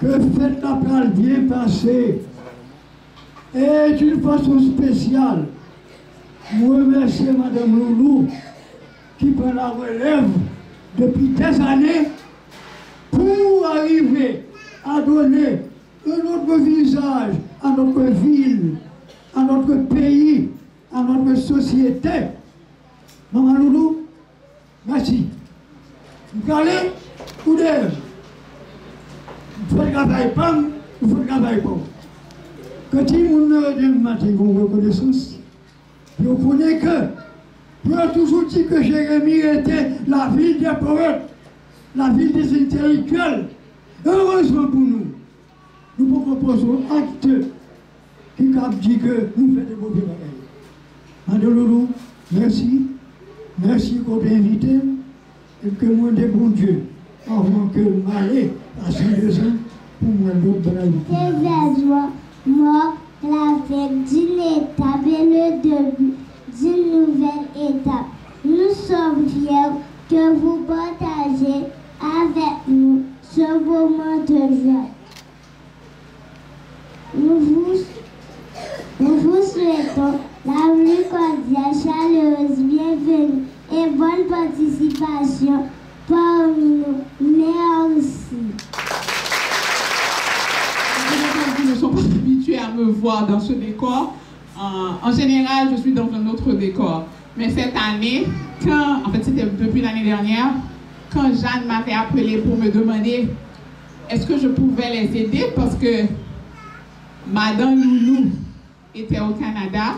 que fête la pral bien passée et d'une façon spéciale, je remercie Madame Loulou qui prend la relève depuis des années pour arriver à donner un autre visage à notre ville, à notre pays, à notre société. Maman Loulou, merci. Vous allez, vous devez. Vous faites travail pas, vous faites travail pas. Quand il y a une reconnaissance, je connais que, je ai toujours dit que Jérémie était la ville des poètes, la ville des intellectuels. Heureusement pour nous, nous proposons un acte qui a dit que nous faisons des beaux bagages. Madame Loulou, merci. Merci pour l'invité. Et que moi, des bon Dieu, avant que m'aller à 5 ans, pour moi, l'autre braille. Désespoir, moi, la fête d'une étape et le début d'une nouvelle étape. Nous sommes fiers que vous partagez avec nous ce moment de joie. Nous vous souhaitons la plus cordiale, chaleureuse, bienvenue et bonne participation parmi nous, mais aussi. Ils ne sont pas habitués à me voir dans ce décor. En général, je suis dans un autre décor. Mais cette année, c'était depuis l'année dernière, quand Jeanne m'avait appelé pour me demander est-ce que je pouvais les aider parce que Madame Loulou était au Canada.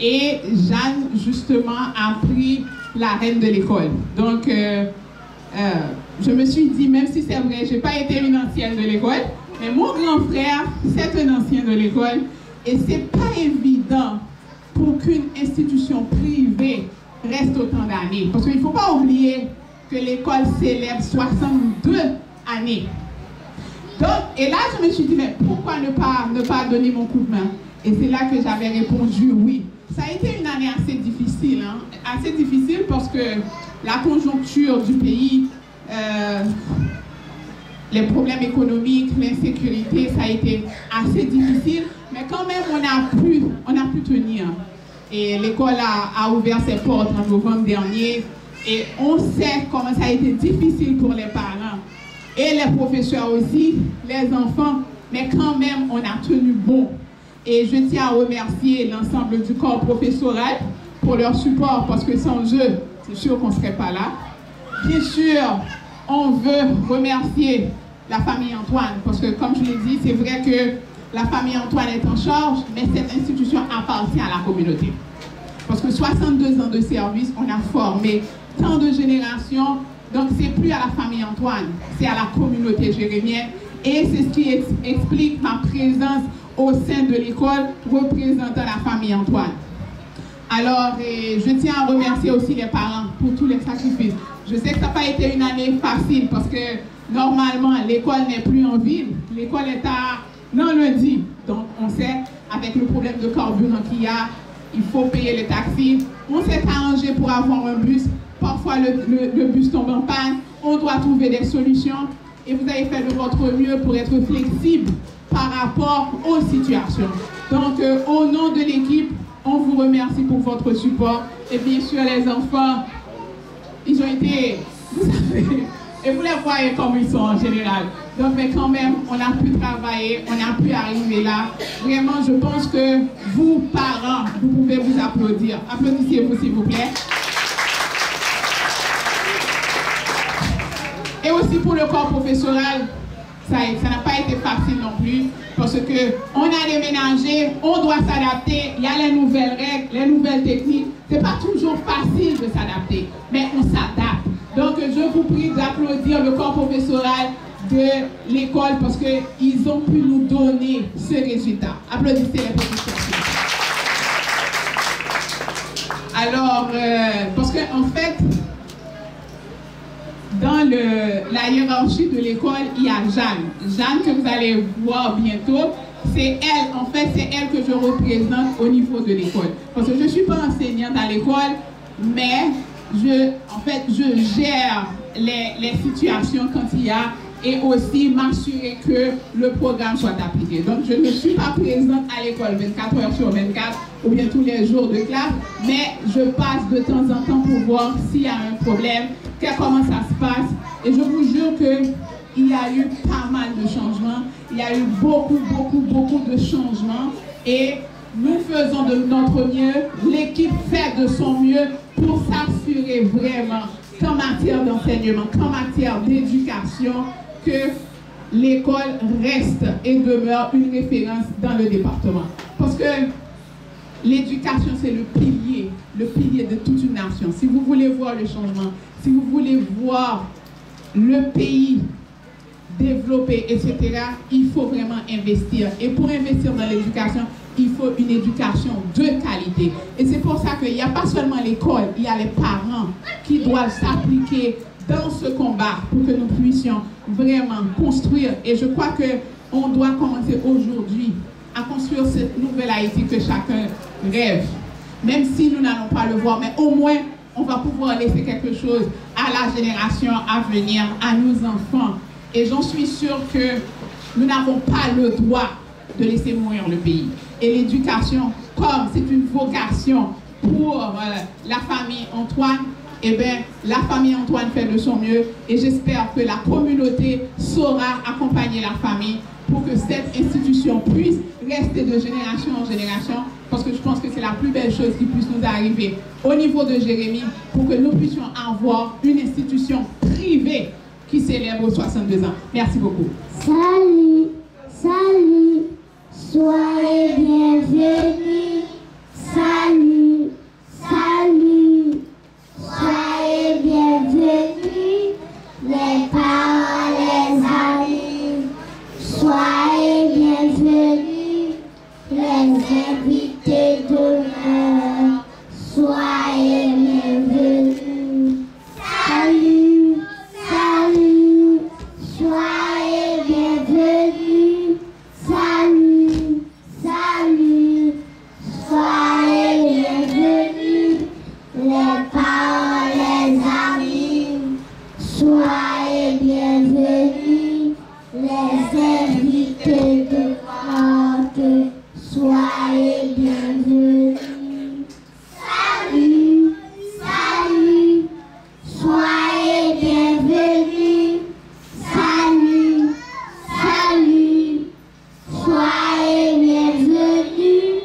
Et Jeanne, justement, a pris la reine de l'école. Donc, je me suis dit, même si c'est vrai, je n'ai pas été une ancienne de l'école, mais mon grand frère, c'est un ancien de l'école. Et ce n'est pas évident pour qu'une institution privée reste autant d'années. Parce qu'il ne faut pas oublier que l'école célèbre 62 années. Donc, et là, je me suis dit, mais pourquoi ne pas donner mon coup de main? Et c'est là que j'avais répondu oui. Ça a été une année assez difficile, hein? Assez difficile parce que la conjoncture du pays, les problèmes économiques, l'insécurité, ça a été assez difficile. Mais quand même, on a pu tenir. Et l'école a ouvert ses portes en novembre dernier. Et on sait comment ça a été difficile pour les parents et les professeurs aussi, les enfants. Mais quand même, on a tenu bon. Et je tiens à remercier l'ensemble du corps professoral pour leur support, parce que sans eux, c'est sûr qu'on ne serait pas là. Bien sûr, on veut remercier la famille Antoine, parce que comme je l'ai dit, c'est vrai que la famille Antoine est en charge, mais cette institution appartient à la communauté. Parce que 62 ans de service, on a formé tant de générations, donc ce n'est plus à la famille Antoine, c'est à la communauté jérémienne. Et c'est ce qui explique ma présence au sein de l'école représentant la famille Antoine. Alors, je tiens à remercier aussi les parents pour tous les sacrifices. Je sais que ça n'a pas été une année facile parce que normalement, l'école n'est plus en ville. L'école est dans le DIM. Donc, on sait, avec le problème de carburant qu'il y a, il faut payer les taxis. On s'est arrangé pour avoir un bus. Parfois, le bus tombe en panne. On doit trouver des solutions. Et vous avez fait de votre mieux pour être flexible par rapport aux situations. Donc, au nom de l'équipe, on vous remercie pour votre support. Et bien sûr, les enfants, ils ont été... Vous savez, et vous les voyez comme ils sont en général. Donc, mais quand même, on a pu travailler, on a pu arriver là. Vraiment, je pense que vous, parents, vous pouvez vous applaudir. Applaudissez-vous, s'il vous plaît. Et aussi pour le corps professoral, ça n'a pas été facile non plus, parce qu'on a déménagé, on doit s'adapter, il y a les nouvelles règles, les nouvelles techniques. Ce n'est pas toujours facile de s'adapter, mais on s'adapte. Donc je vous prie d'applaudir le corps professoral de l'école, parce qu'ils ont pu nous donner ce résultat. Applaudissez les professeurs. Alors, parce qu'en fait, dans la hiérarchie de l'école, il y a Jeanne. Jeanne, que vous allez voir bientôt, c'est elle, en fait, c'est elle que je représente au niveau de l'école. Parce que je ne suis pas enseignante à l'école, mais je gère les situations quand il y a et aussi m'assurer que le programme soit appliqué. Donc je ne suis pas présente à l'école 24 heures sur 24 ou bien tous les jours de classe, mais je passe de temps en temps pour voir s'il y a un problème, comment ça se passe. Et je vous jure qu'il y a eu pas mal de changements, il y a eu beaucoup de changements et nous faisons de notre mieux, l'équipe fait de son mieux pour s'assurer vraiment qu'en matière d'enseignement, qu'en matière d'éducation, que l'école reste et demeure une référence dans le département. Parce que l'éducation, c'est le pilier de toute une nation. Si vous voulez voir le changement, si vous voulez voir le pays développer, etc., il faut vraiment investir. Et pour investir dans l'éducation, il faut une éducation de qualité. Et c'est pour ça qu'il n'y a pas seulement l'école, il y a les parents qui doivent s'appliquer dans ce combat pour que nous puissions vraiment construire. Et je crois qu'on doit commencer aujourd'hui à construire cette nouvelle Haïti que chacun rêve. Même si nous n'allons pas le voir, mais au moins, on va pouvoir laisser quelque chose à la génération à venir, à nos enfants. Et j'en suis sûre que nous n'avons pas le droit de laisser mourir le pays. Et l'éducation, comme c'est une vocation pour la famille Antoine, eh bien, la famille Antoine fait de son mieux et j'espère que la communauté saura accompagner la famille pour que cette institution puisse rester de génération en génération, parce que je pense que c'est la plus belle chose qui puisse nous arriver au niveau de Jérémie, pour que nous puissions avoir une institution privée qui célèbre aux 62 ans. Merci beaucoup. Salut, salut, soyez bienvenus. Salut, salut, soyez bienvenus, les parents, les amis, soyez bienvenus, les invités d'honneur, soyez bienvenus. Salut, salut, soyez bienvenus, salut, salut, soyez bienvenus, les parents, les amis, soyez bienvenus, les invités de l'ordre, soyez bienvenus. Salut, salut, soyez bienvenus, salut, salut, soyez bienvenus,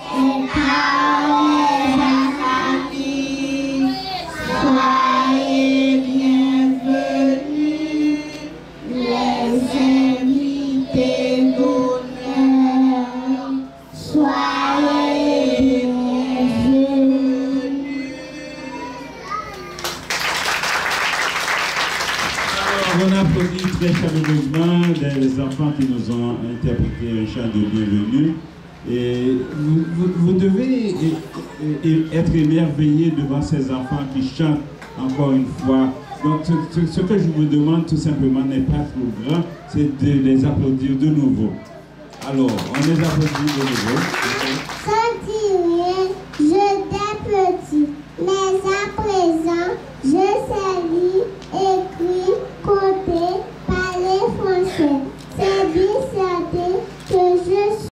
les parents, les amis, soyez bienvenus, les invités d'honneur, soyez bienvenus. Alors, on applaudit très chaleureusement les enfants qui nous ont interprété un chant de bienvenue. Et vous devez être émerveillé devant ces enfants qui chantent encore une fois. Donc ce que je vous demande tout simplement n'est pas trop grand, c'est de les applaudir de nouveau. Alors, on les applaudit de nouveau. Sans dire, je t'applaudis, mais à présent, je salue, écris, compter, parler français. C'est bien certain que je suis.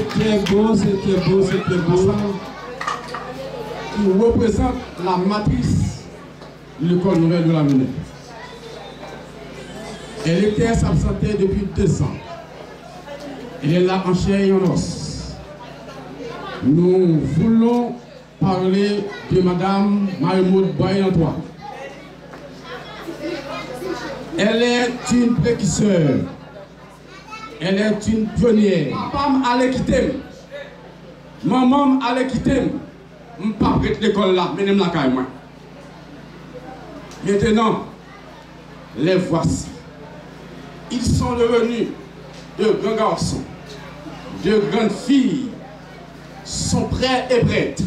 très beau, c'est très beau, c'est très beau. Qui représente la matrice de l'école nouvelle de la Monnaie. Elle était s'absentait depuis 2 ans. Elle est là en chair et en os. Nous voulons parler de Madame Marie-Maude Boyer Antoine. Elle est une précurseur. Elle est une pionnière. Papa allait quitter. Maman allait quitter. Je ne suis pas prêt à l'école là, mais je ne suis pas prêt à moi. Maintenant, les voici. Ils sont devenus de grands garçons, de grandes filles, sont prêts et prêtes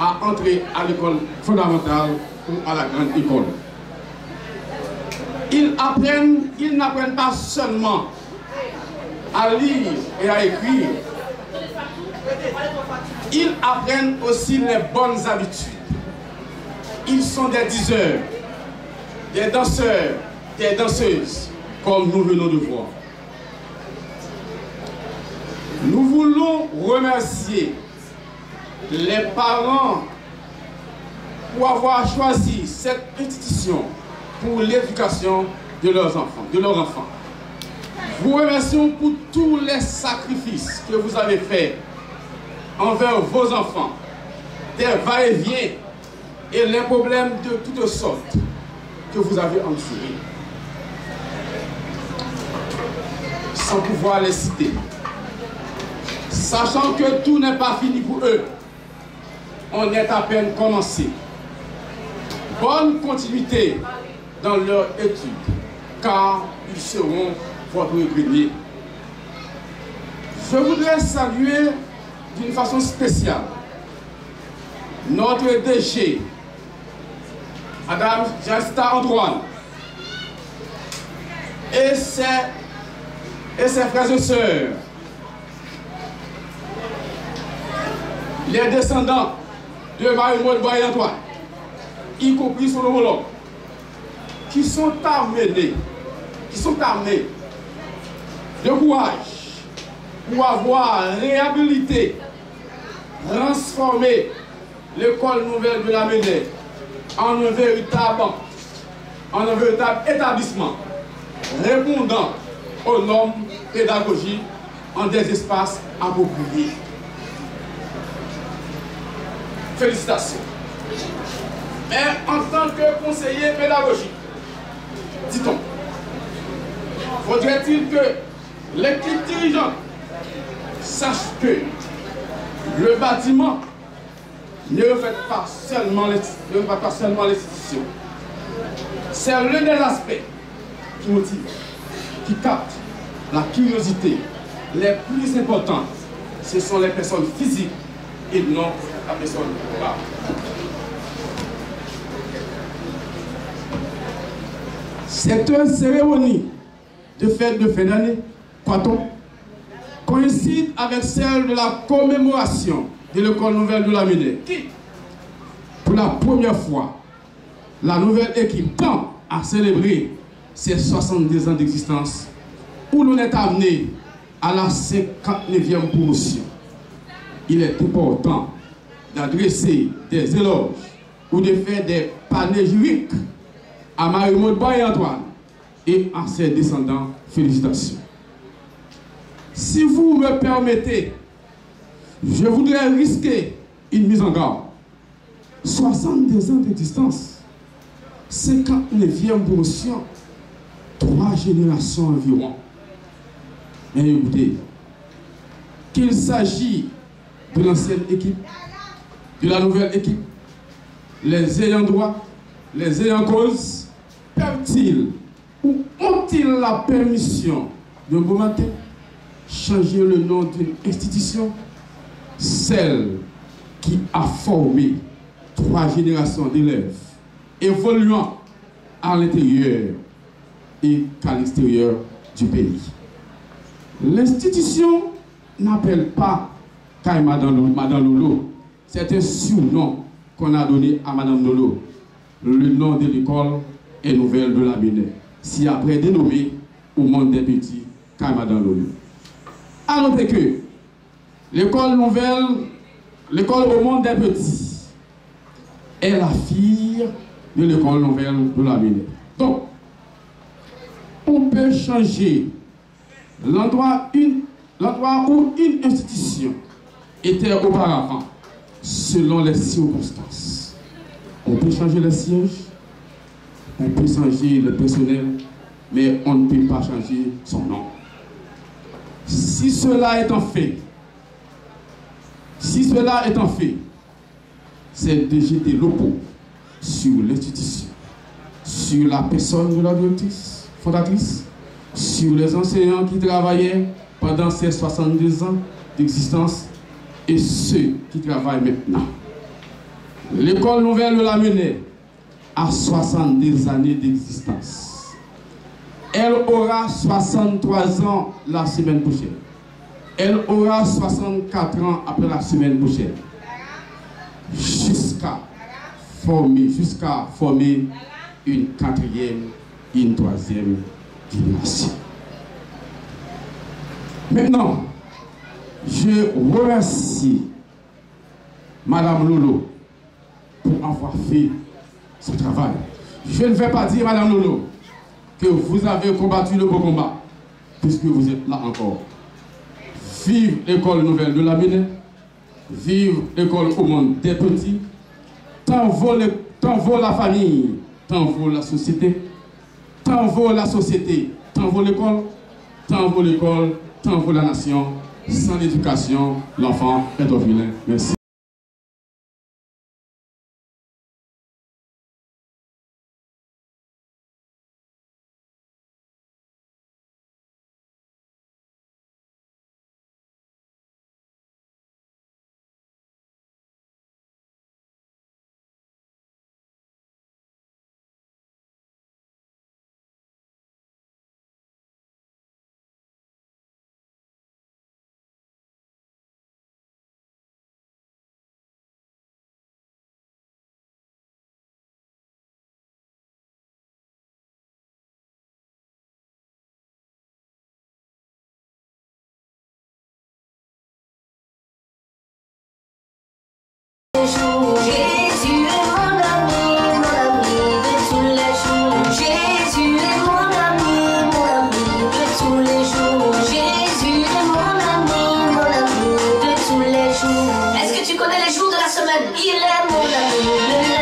à entrer à l'école fondamentale ou à la grande école. Ils n'apprennent pas seulement à lire et à écrire, ils apprennent aussi les bonnes habitudes. Ils sont des diseurs, des danseurs, des danseuses, comme nous venons de voir. Nous voulons remercier les parents pour avoir choisi cette institution pour l'éducation de leurs enfants, Vous remercions pour tous les sacrifices que vous avez faits envers vos enfants, des va-et-vient et les problèmes de toutes sortes que vous avez endurés. Sans pouvoir les citer, sachant que tout n'est pas fini pour eux, on est à peine commencé. Bonne continuité dans leur étude, car ils seront votre grenier. Je voudrais saluer d'une façon spéciale notre DG, Madame Astrid Antoine, et ses frères et sœurs, les descendants de Marie-Maude Boyer Antoine, y compris son homologue, qui sont armés de courage pour avoir réhabilité, transformé l'école nouvelle de la Monnaie en un véritable établissement répondant aux normes pédagogiques en des espaces appropriés. Félicitations. Mais en tant que conseiller pédagogique, dit-on, faudrait-il que l'équipe dirigeante sache que le bâtiment ne reflète pas seulement l'institution. C'est l'un des aspects qui motive, qui capte la curiosité. Les plus importantes, ce sont les personnes physiques et non la personne morale. C'est une cérémonie de fête de fin d'année, coïncide avec celle de la commémoration de l'école nouvelle de la Monnaie, qui, pour la première fois, la nouvelle équipe tend à célébrer ses 72 ans d'existence, où l'on est amené à la 59e promotion. Il est important d'adresser des éloges ou de faire des panégyriques à Marie-Maude Boyer Antoine et à ses descendants. Félicitations. Si vous me permettez, je voudrais risquer une mise en garde. 72 ans d'existence, 59e promotion, 3 générations environ. Mais écoutez, qu'il s'agit de l'ancienne équipe, de la nouvelle équipe, les ayants droit, les ayants cause, peuvent-ils ou ont-ils la permission de beau matin changer le nom d'une institution, celle qui a formé 3 générations d'élèves évoluant à l'intérieur et qu'à l'extérieur du pays. L'institution n'appelle pas Kay Madan Loulou. C'est un surnom qu'on a donné à Madame Loulou. Le nom de l'école est nouvelle de la Monnaie. Si après dénommé Au monde des petits, Kay Madan Loulou. À noter que L'école nouvelle, l'école au monde des petits, est la fille de l'école nouvelle de la Minette. Donc, on peut changer l'endroit où une institution était auparavant, selon les circonstances. On peut changer les sièges, on peut changer le personnel, mais on ne peut pas changer son nom. Si cela étant fait, c'est de jeter le pot sur l'institution, sur la personne de la directrice, fondatrice, sur les enseignants qui travaillaient pendant ces 72 ans d'existence et ceux qui travaillent maintenant. L'école nouvelle de la Minette a 72 années d'existence. Elle aura 63 ans la semaine prochaine. Elle aura 64 ans après la semaine prochaine. Jusqu'à former une quatrième, une troisième génération. Maintenant, je remercie Madame Loulou pour avoir fait son travail. Je ne vais pas dire, Madame Loulou, que vous avez combattu le beau combat, puisque vous êtes là encore. Vive l'école nouvelle de la Minette. Vive l'école au monde des petits. Tant vaut la famille, tant vaut la société. Tant vaut la société, tant vaut l'école. Tant vaut l'école, tant vaut la nation. Sans l'éducation, l'enfant est au vilain. Merci. Somebody let go of me, the demon.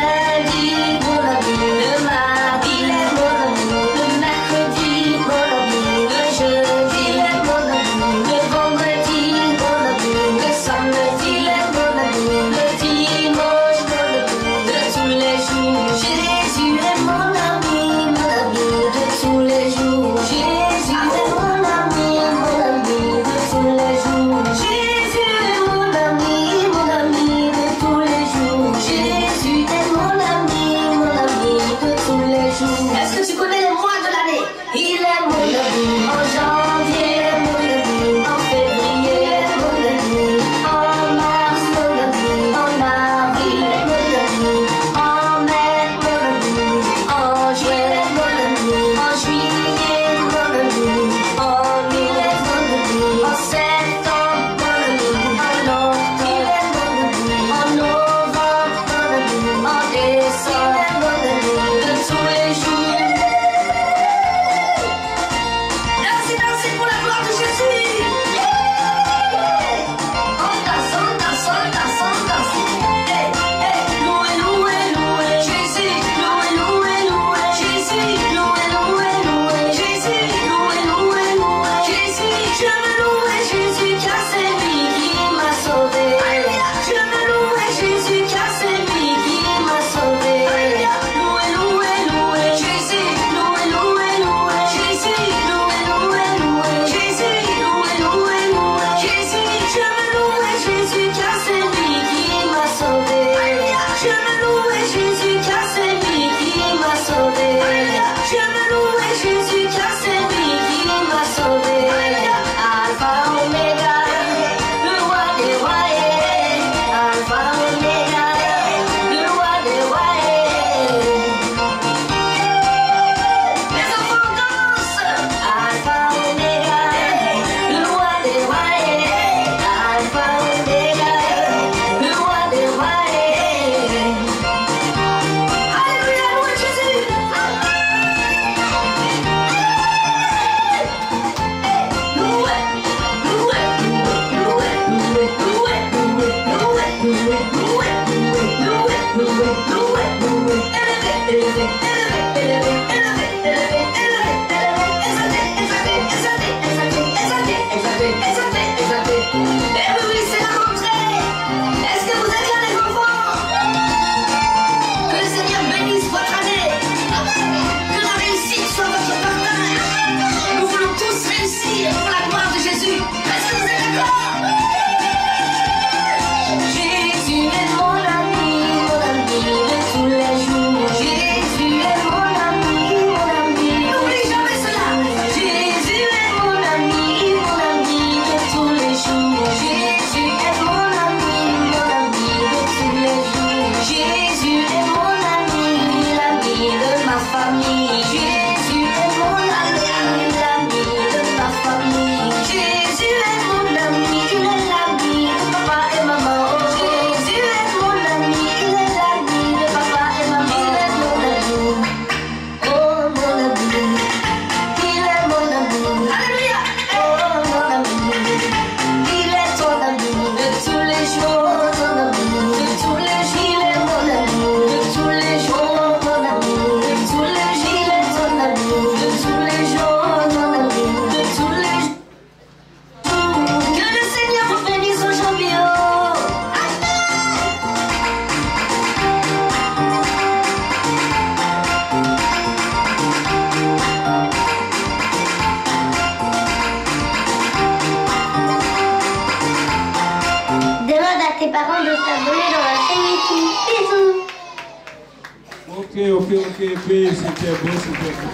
Ok, puis c'était beau, c'était beau.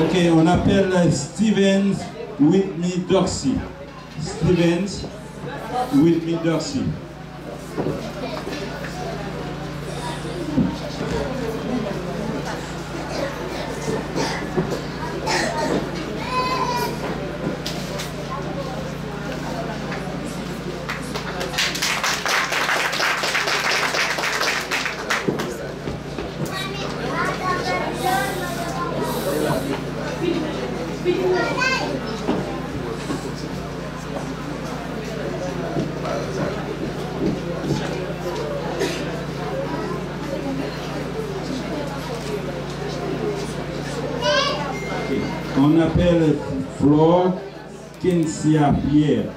Ok, on appelle Stevens Whitney Dorsey. Stevens Whitney Dorsey. On appelle Flo Kinsia Pierre.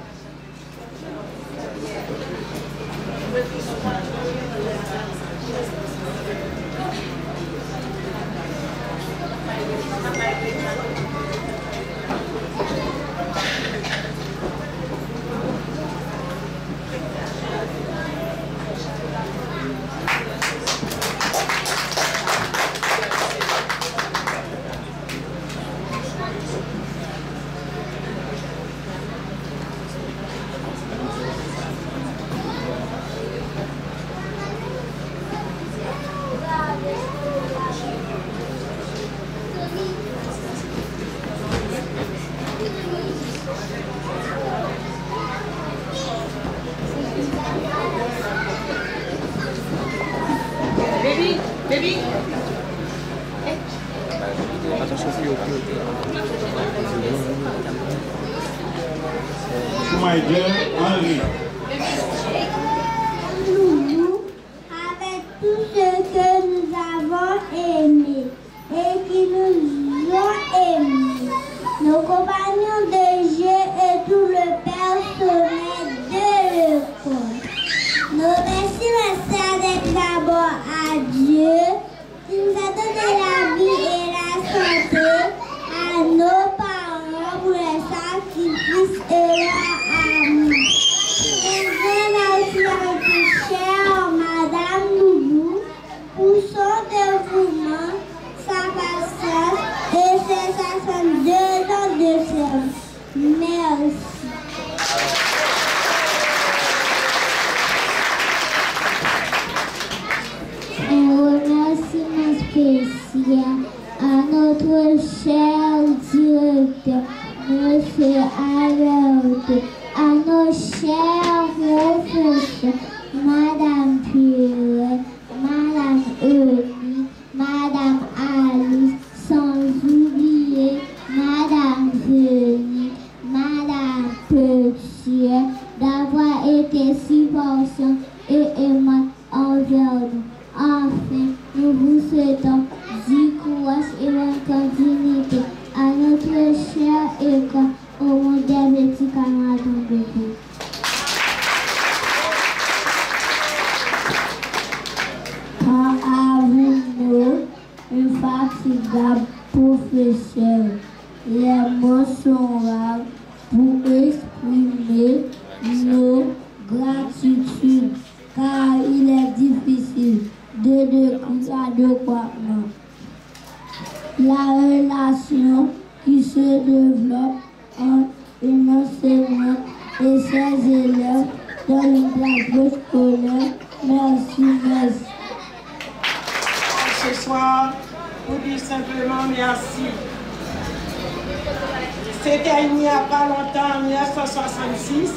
C'était il n'y a pas longtemps, en 1966,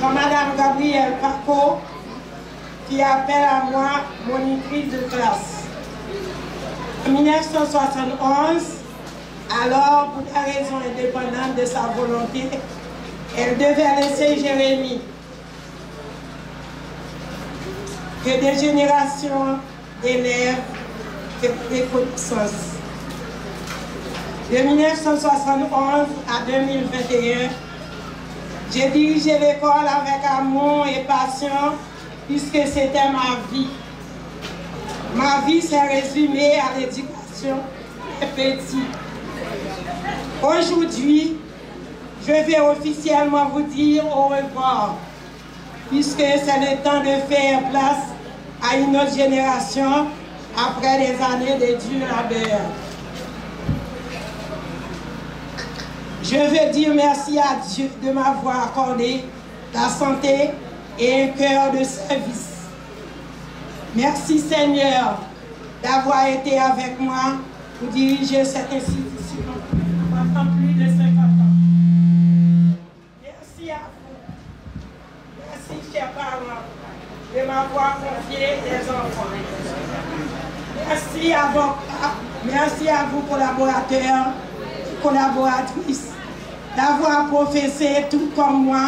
quand Madame Gabrielle Paco qui appelle à moi monitrice de classe. En 1971, alors pour la raison indépendante de sa volonté, elle devait laisser Jérémie, que des générations d'élèves et connaissances. De 1971 à 2021, j'ai dirigé l'école avec amour et passion puisque c'était ma vie. Ma vie s'est résumée à l'éducation des petits. Aujourd'hui, je vais officiellement vous dire au revoir, puisque c'est le temps de faire place à une autre génération après des années de dur labeur. Je veux dire merci à Dieu de m'avoir accordé la santé et un cœur de service. Merci Seigneur d'avoir été avec moi pour diriger cette institution pendant plus de 50 ans. Merci à vous. Merci chers parents de m'avoir confié les enfants. Merci à vous collaborateurs, collaboratrices, d'avoir professé tout comme moi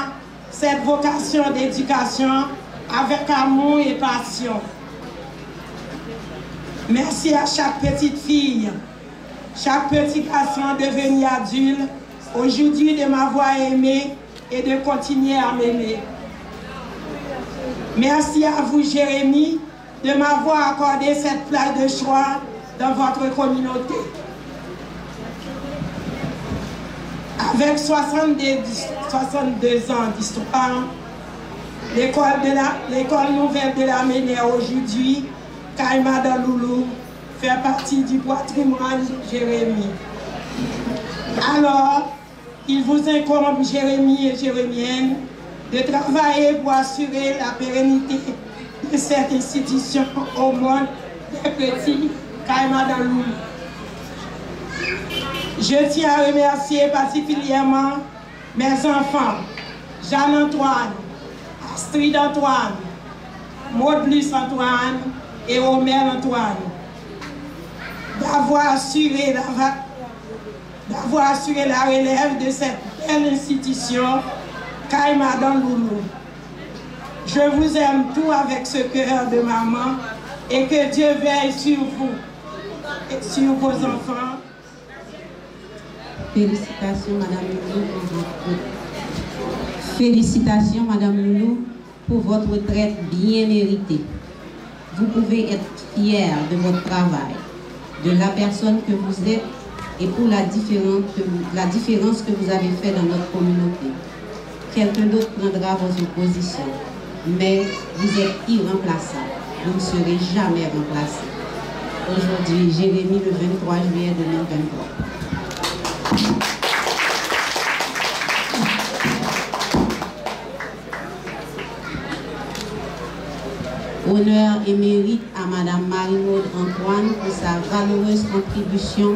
cette vocation d'éducation avec amour et passion. Merci à chaque petite fille, chaque petit garçon devenu adulte, aujourd'hui de m'avoir aimé et de continuer à m'aimer. Merci à vous, Jérémie, de m'avoir accordé cette place de choix dans votre communauté. Avec 62 ans d'histoire, l'école nouvelle de la Ménère aujourd'hui, Kay Madan Loulou, fait partie du patrimoine Jérémie. Alors, il vous incombe, Jérémie et Jérémienne, de travailler pour assurer la pérennité de cette institution au monde des petits, Kay Madan Loulou. Je tiens à remercier particulièrement mes enfants, Jean-Antoine, Astrid Antoine, Maud Antoine et Romain Antoine, d'avoir assuré la relève de cette belle institution, Kay Madan Loulou. Je vous aime tout avec ce cœur de maman et que Dieu veille sur vous et sur vos enfants. Félicitations, Madame Loulou, pour votre retraite bien méritée. Vous pouvez être fière de votre travail, de la personne que vous êtes et pour la différence que vous avez faite dans notre communauté. Quelqu'un d'autre prendra votre position, mais vous êtes irremplaçable. Vous ne serez jamais remplacé. Aujourd'hui, Jérémie, le 23 juillet 2023. Honneur et mérite à Madame Marie-Maude Antoine pour sa valeureuse contribution,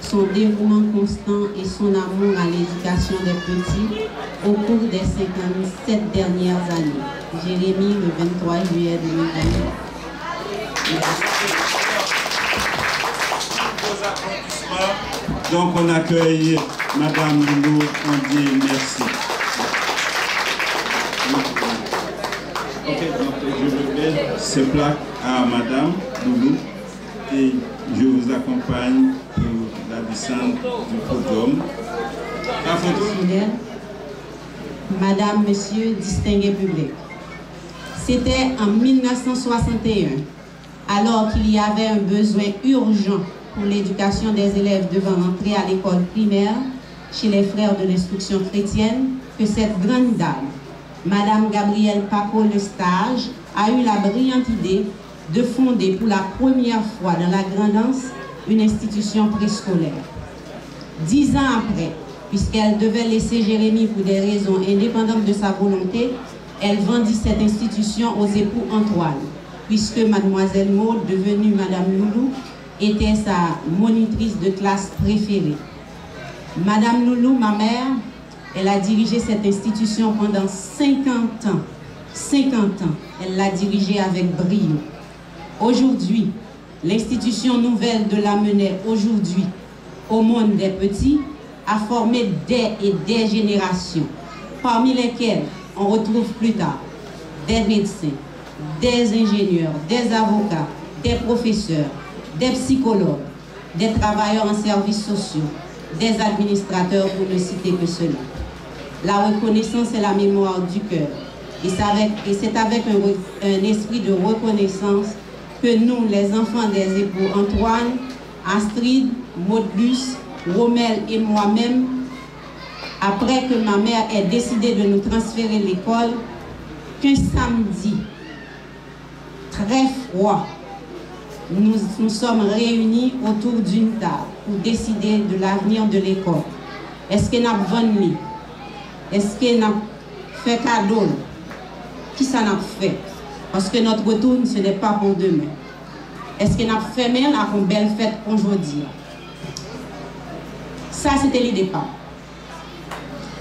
son dévouement constant et son amour à l'éducation des petits au cours des 57 dernières années. Jérémie, le 23 juillet 2023. Donc on accueille Madame Loulou, on dit merci. Ok, donc je vais ces plaques à Madame Loulou et je vous accompagne pour la descente du podium. La photo. Madame, Monsieur, distingué public. C'était en 1961, alors qu'il y avait un besoin urgent pour l'éducation des élèves devant l'entrée à l'école primaire chez les frères de l'instruction chrétienne, que cette grande dame, Madame Gabrielle Paco Lestage, a eu la brillante idée de fonder pour la première fois dans la Grand'Anse une institution préscolaire. 10 ans après, puisqu'elle devait laisser Jérémie pour des raisons indépendantes de sa volonté, elle vendit cette institution aux époux Antoine, puisque Mademoiselle Maud, devenue Madame Loulou, était sa monitrice de classe préférée. Madame Loulou, ma mère, elle a dirigé cette institution pendant 50 ans. 50 ans, elle l'a dirigée avec brio. Aujourd'hui, l'institution nouvelle de la Ménère, aujourd'hui, au monde des petits, a formé des générations, parmi lesquelles on retrouve plus tard des médecins, des ingénieurs, des avocats, des professeurs, des psychologues, des travailleurs en services sociaux, des administrateurs, pour ne citer que cela. La reconnaissance est la mémoire du cœur. Et c'est avec un esprit de reconnaissance que nous, les enfants des époux Antoine, Astrid, Maudlus, Rommel et moi-même, après que ma mère ait décidé de nous transférer l'école, qu'un samedi très froid, nous sommes réunis autour d'une table pour décider de l'avenir de l'école. Est-ce qu'on a vendu? Est-ce qu'on a fait cadeau? Qui ça n'a fait? Parce que notre retour, ce n'est pas pour demain. Est-ce qu'on a fait même une belle fête aujourd'hui? Ça, c'était le départ.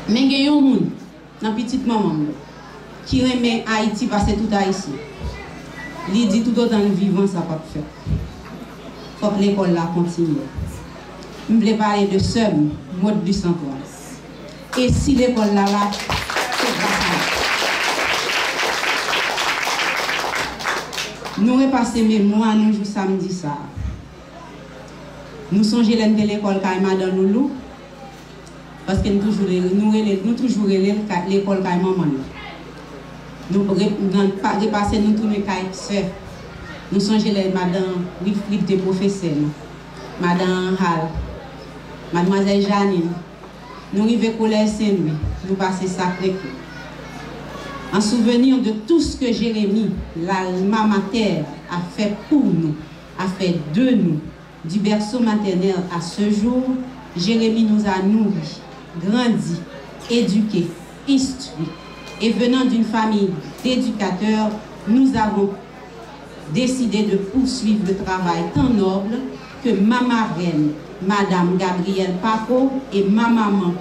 Mais il y a un monde, dans petite maman, qui remet Haïti passer tout à Haïti. Il dit tout autant le vivant, ça ne va pas faire. Il faut que l'école la continue. Je voulais parler de sœur, Maud du Antoine. Et si l'école là, c'est grâce à nous. Nous avons passé mes mois, nous jouons samedi ça. Nous songeons à l'école Kay Madan Loulou. Parce que nous toujours l'école Kay Maman. Nous repasser nous tous les cas. Nous songeons à madame Riflip des professeurs, madame Hall, mademoiselle Janine. Nous arrivons au collège Saint-Louis, nous passons sacré. En souvenir de tout ce que Jérémie, l'alma mater, a fait pour nous, a fait de nous, du berceau maternel à ce jour, Jérémie nous a nourris, grandis, éduqués, instruits. Et venant d'une famille d'éducateurs, nous avons décidé de poursuivre le travail tant noble que ma marraine, Madame Gabrielle Paco, et ma maman,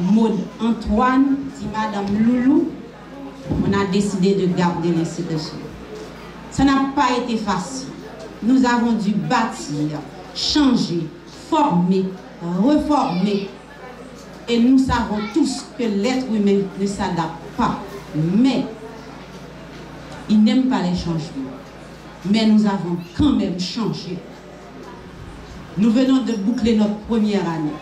Maud Antoine, dit Madame Loulou, on a décidé de garder l'institution. Ça n'a pas été facile. Nous avons dû bâtir, changer, former, reformer. Et nous savons tous que l'être humain ne s'adapte pas, mais il n'aime pas les changements. Mais nous avons quand même changé. Nous venons de boucler notre première année.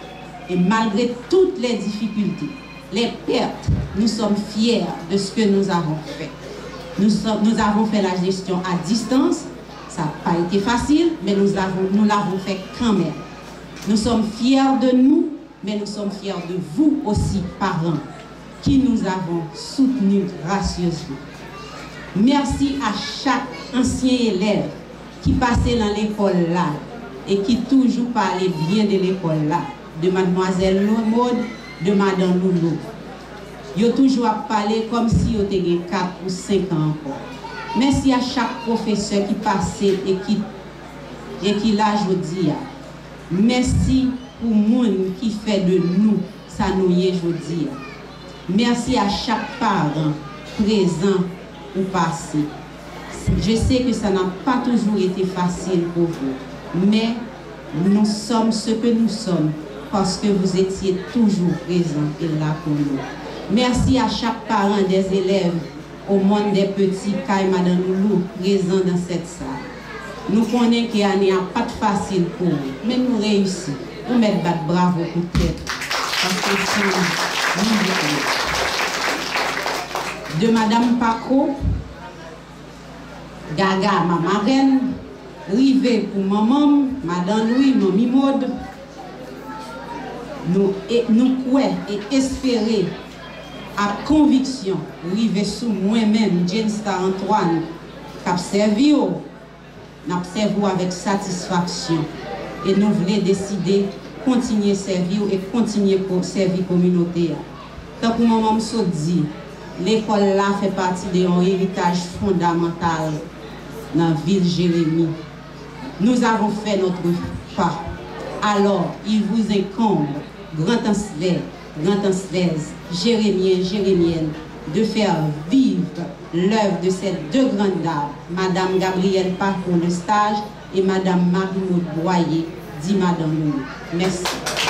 Et malgré toutes les difficultés, les pertes, nous sommes fiers de ce que nous avons fait. Nous avons fait la gestion à distance. Ça n'a pas été facile, mais nous l'avons fait quand même. Nous sommes fiers de nous, mais nous sommes fiers de vous aussi, parents, qui nous avons soutenus gracieusement. Merci à chaque ancien élève qui passait dans l'école là et qui toujours parlait bien de l'école là, de mademoiselle Maud, de madame Loulou. Ils ont toujours parlé comme si ils étaient 4 ou 5 ans encore. Merci à chaque professeur qui passait et qui l'a aujourd'hui. Merci pour le monde qui fait de nous ça nous y est aujourd'hui. Merci à chaque parent présent ou passé. Je sais que ça n'a pas toujours été facile pour vous, mais nous sommes ce que nous sommes parce que vous étiez toujours présents et là pour nous. Merci à chaque parent des élèves au monde des petits Kay Madan Loulou présents dans cette salle. Nous connaissons qu'il n'y a pas de facile pour vous, mais nous réussissons. Nous mettons battre bravo pour tête. Parce que de Madame Paco, Gaga, ma marraine, Rivet pour maman, Madame Louis, Mamie Maud, nous croyons et espérons à conviction, Rivet sous moi-même, Jean-Antoine Antoine, qu'observons, n'observons avec satisfaction. Et nous voulons décider de continuer à servir et continuer pour servir la communauté. Tant que maman me dit, l'école là fait partie d'un héritage fondamental dans la ville Jérémie. Nous avons fait notre part. Alors, il vous incombe, grand ancêtre, grand ancêtre, Jérémien, Jérémienne, de faire vivre l'œuvre de ces deux grandes dames, Madame Gabrielle Paco Lestage et Madame Marie-Maude Boyer, dit Madame Loulou. Merci.